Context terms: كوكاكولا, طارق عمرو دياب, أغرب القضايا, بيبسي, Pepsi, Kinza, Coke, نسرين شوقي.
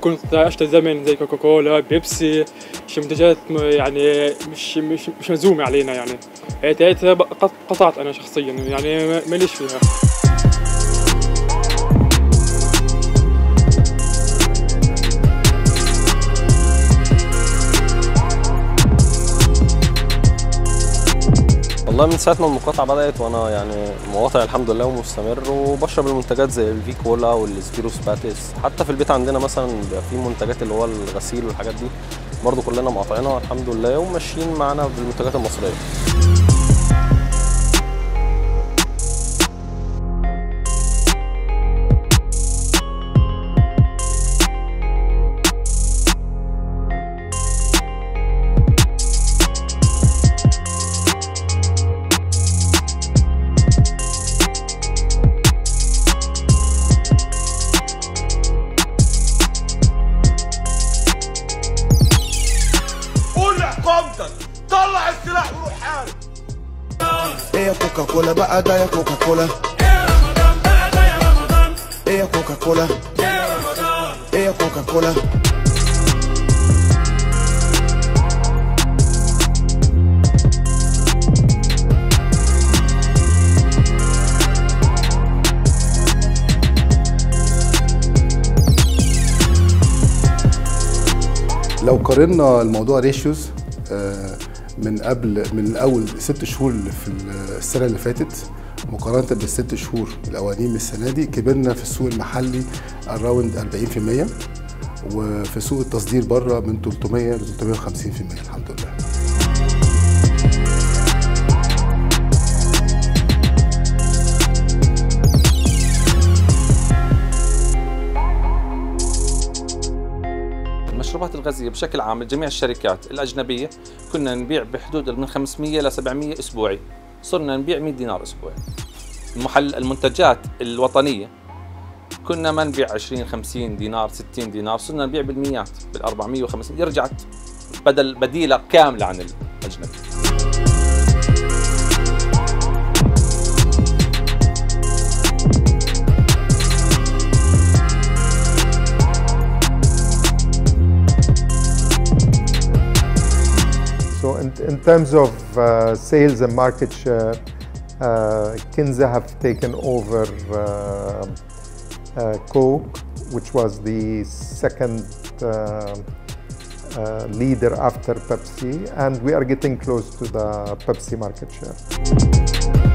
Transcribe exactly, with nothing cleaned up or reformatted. كنت عشت زمن زي كوكاكولا بيبسي، شي منتجات يعني مش مش مش مزومه علينا يعني، هيتها قطعت انا شخصيا يعني ماليش فيها. والله من ساعة ما المقاطعة بدأت وأنا يعني مقاطع الحمد لله ومستمر، وبشرب المنتجات زي الفي كولا والسبيرو سباتس. حتى في البيت عندنا مثلا بيبقى في منتجات اللي هو الغسيل والحاجات دي برضه كلنا مقاطعينها الحمد لله، وماشيين معانا بالمنتجات المصرية. طلع السلاح وروح حارب. ايه يا كوكاكولا بقى ده يا كوكاكولا؟ ايه يا رمضان بقى ده يا رمضان؟ ايه يا كوكاكولا؟ ايه يا رمضان؟ ايه يا كوكاكولا؟ لو قارنا الموضوع ريشيوز من قبل من اول ست شهور في السنه اللي فاتت مقارنه بالست شهور الاولانيين من السنه دي، كبرنا في السوق المحلي اراوند أربعين بالمية، وفي سوق التصدير بره من ثلاثمية ل ثلاثمية وخمسين بالمية الحمد لله. المشروبات الغازية بشكل عام جميع الشركات الأجنبية كنا نبيع بحدود من خمسمية ل سبعمية أسبوعي، صرنا نبيع مية دينار أسبوعي. المحل المنتجات الوطنية كنا ما نبيع عشرين خمسين دينار ستين دينار، صرنا نبيع بالميات بالأربعمية وخمسين، رجعت بدل بديلة كاملة عن الأجنبي. So in, in terms of uh, sales and market share, uh, Kinza have taken over uh, uh, Coke, which was the second uh, uh, leader after Pepsi, and we are getting close to the Pepsi market share.